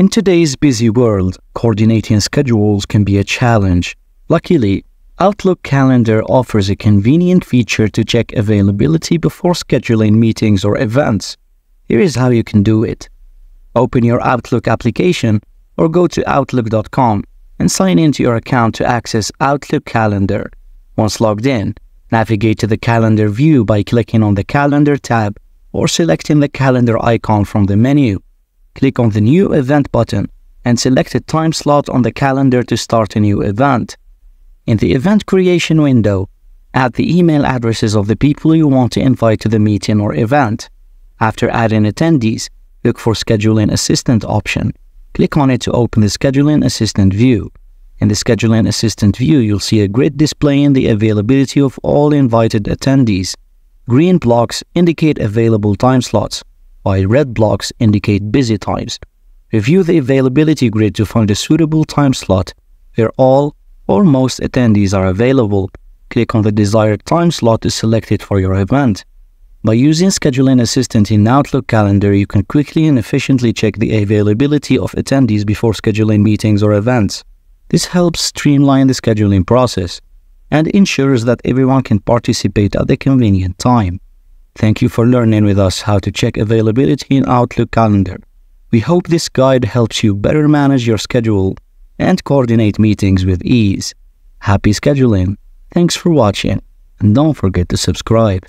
In today's busy world, coordinating schedules can be a challenge. Luckily, Outlook Calendar offers a convenient feature to check availability before scheduling meetings or events. Here is how you can do it. Open your Outlook application or go to Outlook.com and sign into your account to access Outlook Calendar. Once logged in, navigate to the calendar view by clicking on the calendar tab or selecting the calendar icon from the menu. Click on the New Event button and select a time slot on the calendar to start a new event. In the event creation window, add the email addresses of the people you want to invite to the meeting or event. After adding attendees, look for Scheduling Assistant option. Click on it to open the Scheduling Assistant view. In the Scheduling Assistant view, you'll see a grid displaying the availability of all invited attendees. Green blocks indicate available time slots, while red blocks indicate busy times. Review the availability grid to find a suitable time slot where all or most attendees are available. Click on the desired time slot to select it for your event. By using Scheduling Assistant in Outlook Calendar, you can quickly and efficiently check the availability of attendees before scheduling meetings or events. This helps streamline the scheduling process and ensures that everyone can participate at a convenient time. Thank you for learning with us how to check availability in Outlook Calendar. We hope this guide helps you better manage your schedule and coordinate meetings with ease. Happy scheduling! Thanks for watching, and don't forget to subscribe.